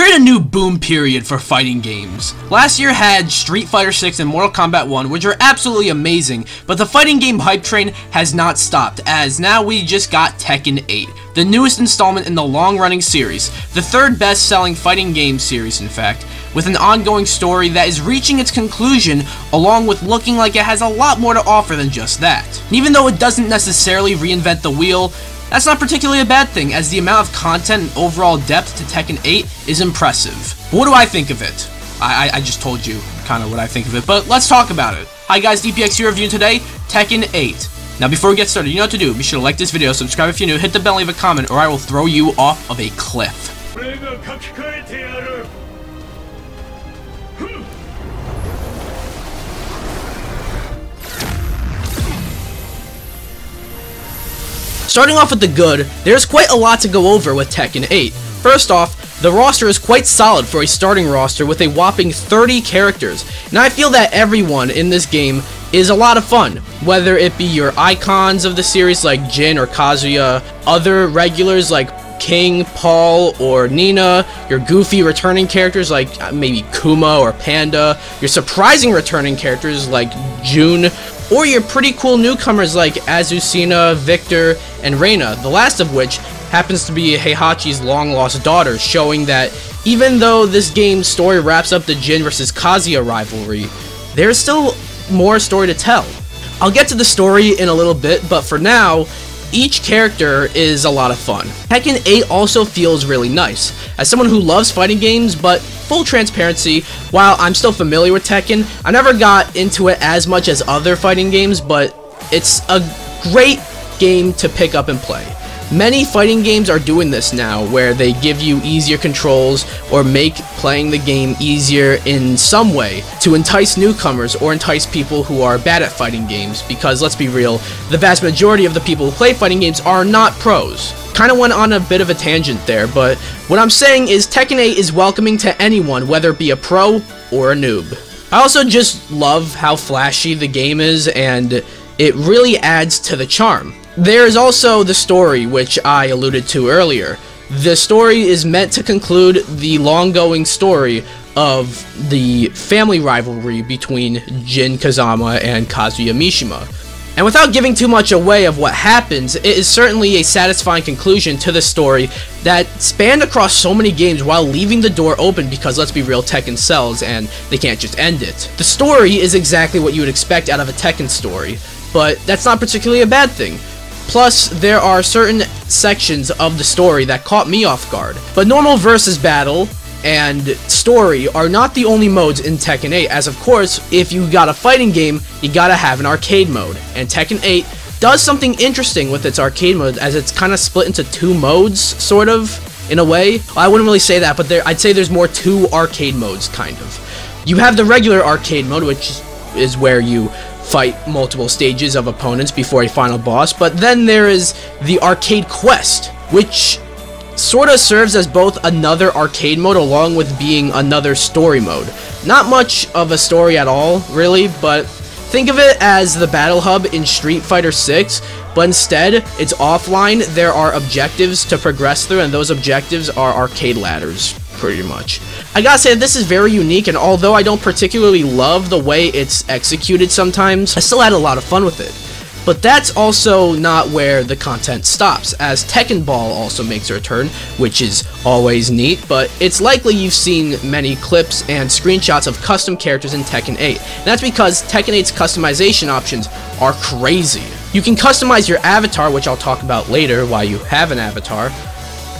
We're in a new boom period for fighting games. Last year had Street Fighter 6 and Mortal Kombat 1, which are absolutely amazing, but the fighting game hype train has not stopped, as now we just got Tekken 8, the newest installment in the long-running series, the third best-selling fighting game series in fact, with an ongoing story that is reaching its conclusion, along with looking like it has a lot more to offer than just that. And even though it doesn't necessarily reinvent the wheel, that's not particularly a bad thing, as the amount of content and overall depth to Tekken 8 is impressive. But what do I think of it? I just told you kind of what I think of it, but let's talk about it. Hi guys, DPX here reviewing today, Tekken 8. Now before we get started, you know what to do. Be sure to like this video, subscribe if you're new, hit the bell, leave a comment, or I will throw you off of a cliff. Starting off with the good, there's quite a lot to go over with Tekken 8. First off, the roster is quite solid for a starting roster with a whopping 30 characters, and I feel that everyone in this game is a lot of fun, whether it be your icons of the series like Jin or Kazuya, other regulars like King, Paul, or Nina, your goofy returning characters like maybe Kuma or Panda, your surprising returning characters like June, or your pretty cool newcomers like Azusina, Victor, and Reina, the last of which happens to be Heihachi's long-lost daughter, showing that even though this game's story wraps up the Jin vs. Kazuya rivalry, there's still more story to tell. I'll get to the story in a little bit, but for now, each character is a lot of fun. Tekken 8 also feels really nice. As someone who loves fighting games, but full transparency, while I'm still familiar with Tekken, I never got into it as much as other fighting games, but it's a great game to pick up and play. Many fighting games are doing this now, where they give you easier controls or make playing the game easier in some way to entice newcomers or entice people who are bad at fighting games, because let's be real, the vast majority of the people who play fighting games are not pros. Kind of went on a bit of a tangent there, but what I'm saying is Tekken 8 is welcoming to anyone, whether it be a pro or a noob. I also just love how flashy the game is, and it really adds to the charm. There is also the story, which I alluded to earlier. The story is meant to conclude the long-going story of the family rivalry between Jin Kazama and Kazuya Mishima. And without giving too much away of what happens, it is certainly a satisfying conclusion to the story that spanned across so many games while leaving the door open, because let's be real, Tekken sells and they can't just end it. The story is exactly what you would expect out of a Tekken story, but that's not particularly a bad thing. Plus, there are certain sections of the story that caught me off guard. But normal versus battle and story are not the only modes in Tekken 8, as of course, if you got a fighting game, you gotta have an arcade mode, and Tekken 8 does something interesting with its arcade mode, as it's kinda split into two modes, sort of, in a way. I wouldn't really say that, but I'd say there's more two arcade modes, kind of. You have the regular arcade mode, which is where you fight multiple stages of opponents before a final boss, but then there is the arcade quest, which sorta serves as both another arcade mode along with being another story mode. Not much of a story at all, really, but think of it as the battle hub in Street Fighter 6, but instead, it's offline. There are objectives to progress through, and those objectives are arcade ladders, pretty much. I gotta say, this is very unique, and although I don't particularly love the way it's executed sometimes, I still had a lot of fun with it. But that's also not where the content stops, as Tekken Ball also makes a return, which is always neat, but it's likely you've seen many clips and screenshots of custom characters in Tekken 8. And that's because Tekken 8's customization options are crazy. You can customize your avatar, which I'll talk about later why you have an avatar.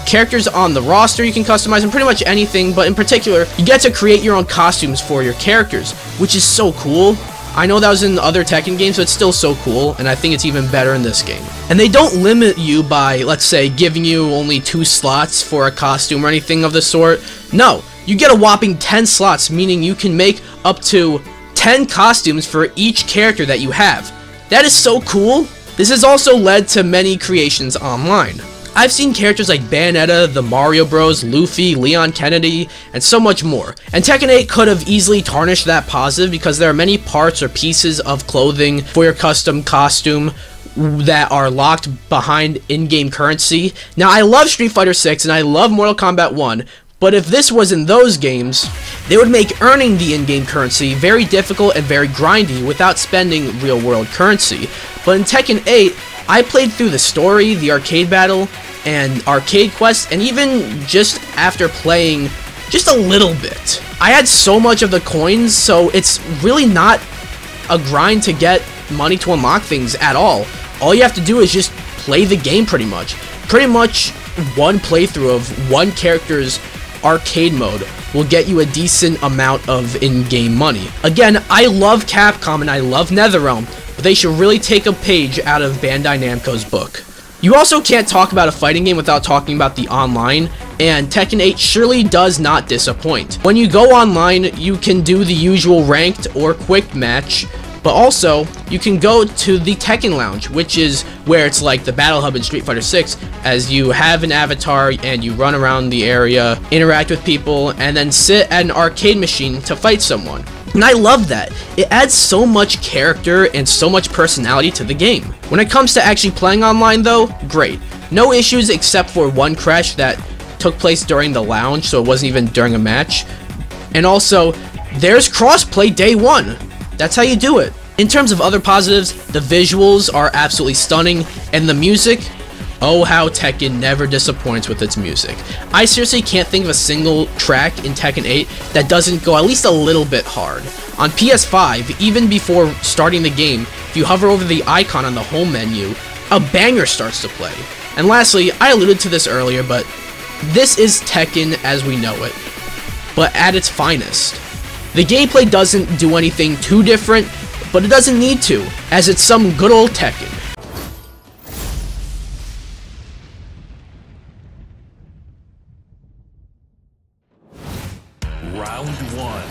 Characters on the roster you can customize, and pretty much anything, but in particular, you get to create your own costumes for your characters, which is so cool. I know that was in other Tekken games, but it's still so cool, and I think it's even better in this game. And they don't limit you by, let's say, giving you only 2 slots for a costume or anything of the sort. No, you get a whopping 10 slots, meaning you can make up to 10 costumes for each character that you have. That is so cool. This has also led to many creations online. I've seen characters like Bayonetta, the Mario Bros, Luffy, Leon Kennedy, and so much more. And Tekken 8 could have easily tarnished that positive, because there are many parts or pieces of clothing for your custom costume that are locked behind in-game currency. Now, I love Street Fighter 6 and I love Mortal Kombat 1, But if this was in those games, they would make earning the in-game currency very difficult and very grindy without spending real-world currency. But in Tekken 8, I played through the story, the arcade battle, and arcade quests, and even just after playing just a little bit, I had so much of the coins, so it's really not a grind to get money to unlock things at all. All you have to do is just play the game pretty much. Pretty much one playthrough of one character's arcade mode will get you a decent amount of in-game money. Again, I love Capcom and I love Netherrealm, but they should really take a page out of Bandai Namco's book. You also can't talk about a fighting game without talking about the online, and Tekken 8 surely does not disappoint. When you go online, you can do the usual ranked or quick match, but also, you can go to the Tekken Lounge, which is where it's like the Battle Hub in Street Fighter 6, as you have an avatar and you run around the area, interact with people, and then sit at an arcade machine to fight someone. And I love that. It adds so much character and so much personality to the game. When it comes to actually playing online though, great. No issues except for one crash that took place during the lounge, so it wasn't even during a match. And also, there's crossplay day one. That's how you do it. In terms of other positives, the visuals are absolutely stunning, and the music, oh how Tekken never disappoints with its music. I seriously can't think of a single track in Tekken 8 that doesn't go at least a little bit hard. On PS5, even before starting the game, if you hover over the icon on the home menu, a banger starts to play. And lastly, I alluded to this earlier, but this is Tekken as we know it, but at its finest. The gameplay doesn't do anything too different, but it doesn't need to, as it's some good old Tekken. Round 1.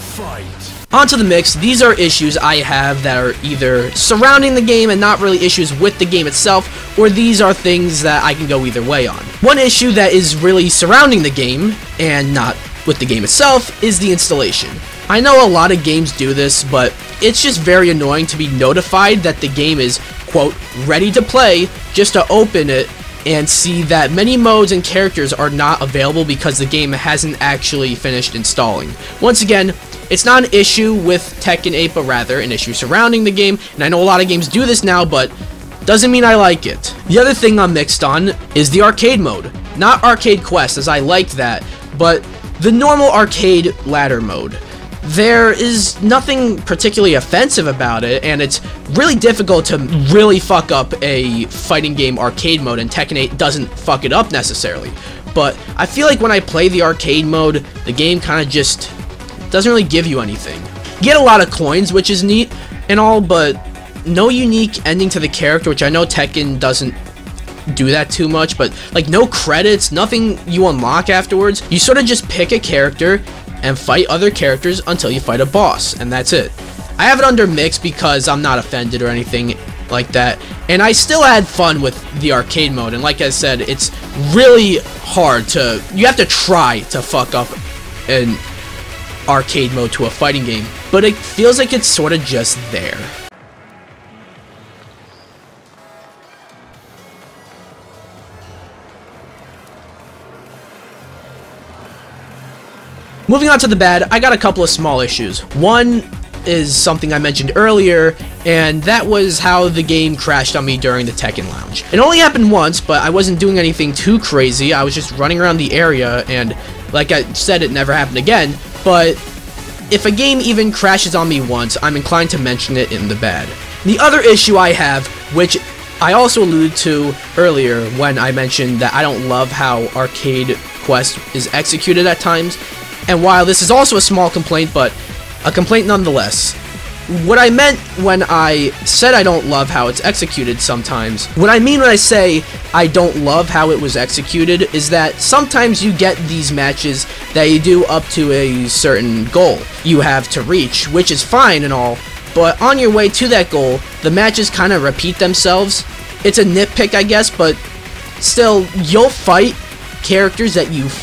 Fight. Onto the mix, these are issues I have that are either surrounding the game and not really issues with the game itself, or these are things that I can go either way on. One issue that is really surrounding the game, and not with the game itself, is the installation. I know a lot of games do this, but it's just very annoying to be notified that the game is, quote, ready to play, just to open it and see that many modes and characters are not available because the game hasn't actually finished installing. Once again, it's not an issue with Tekken 8, but rather an issue surrounding the game, and I know a lot of games do this now, but doesn't mean I like it. The other thing I'm mixed on is the arcade mode. Not arcade quest, as I like that, but the normal arcade ladder mode. There is nothing particularly offensive about it, and it's really difficult to really fuck up a fighting game arcade mode, and Tekken 8 doesn't fuck it up necessarily. But I feel like when I play the arcade mode, the game kind of just doesn't really give you anything. You get a lot of coins, which is neat and all, but no unique ending to the character, which I know Tekken doesn't do that too much, but like no credits, nothing you unlock afterwards. You sort of just pick a character and fight other characters until you fight a boss, and that's it. I have it under mixed because I'm not offended or anything like that, and I still had fun with the arcade mode, and like I said, it's really hard to, you have to try to fuck up an arcade mode to a fighting game, but it feels like it's sort of just there. Moving on to the bad, I got a couple of small issues. One is something I mentioned earlier, and that was how the game crashed on me during the Tekken Lounge. It only happened once, but I wasn't doing anything too crazy. I was just running around the area, and like I said, it never happened again. But if a game even crashes on me once, I'm inclined to mention it in the bad. The other issue I have, which I also alluded to earlier when I mentioned that I don't love how arcade quest is executed at times, and while this is also a small complaint, but a complaint nonetheless, what I meant when I said I don't love how it's executed sometimes, what I mean when I say I don't love how it was executed is that sometimes you get these matches that you do up to a certain goal you have to reach, which is fine and all, but on your way to that goal, the matches kind of repeat themselves. It's a nitpick, I guess, but still, you'll fight characters that you've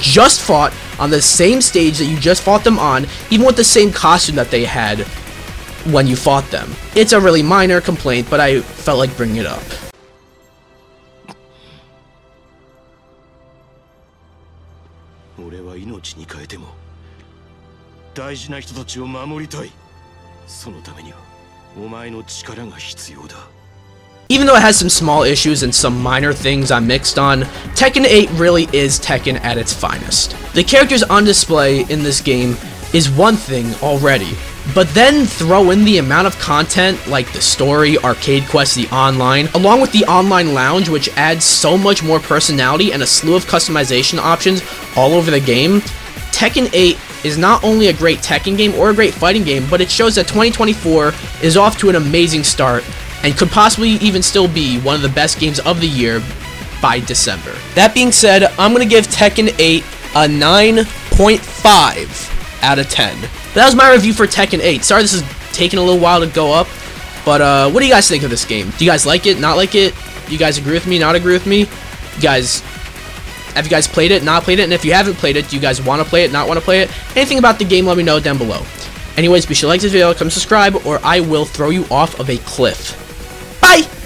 just fought on the same stage that you just fought them on, even with the same costume that they had when you fought them. It's a really minor complaint, but I felt like bringing it up. 地に変えても大事な人たちを守りたい。そのためにはお前の力が必要だ。 Even though it has some small issues and some minor things I'm mixed on, Tekken 8 really is Tekken at its finest. The characters on display in this game is one thing already, but then throw in the amount of content like the story, arcade quests, the online, along with the online lounge, which adds so much more personality and a slew of customization options all over the game. Tekken 8 is not only a great Tekken game or a great fighting game, but it shows that 2024 is off to an amazing start and could possibly even still be one of the best games of the year by December. That being said, I'm going to give Tekken 8 a 9.5 out of 10. But that was my review for Tekken 8. Sorry this is taking a little while to go up, but what do you guys think of this game? Do you guys like it? Not like it? Do you guys agree with me? Not agree with me? You guys... have you guys played it? Not played it? And if you haven't played it, do you guys want to play it? Not want to play it? Anything about the game, let me know down below. Anyways, be sure to like this video, come subscribe, or I will throw you off of a cliff. Bye!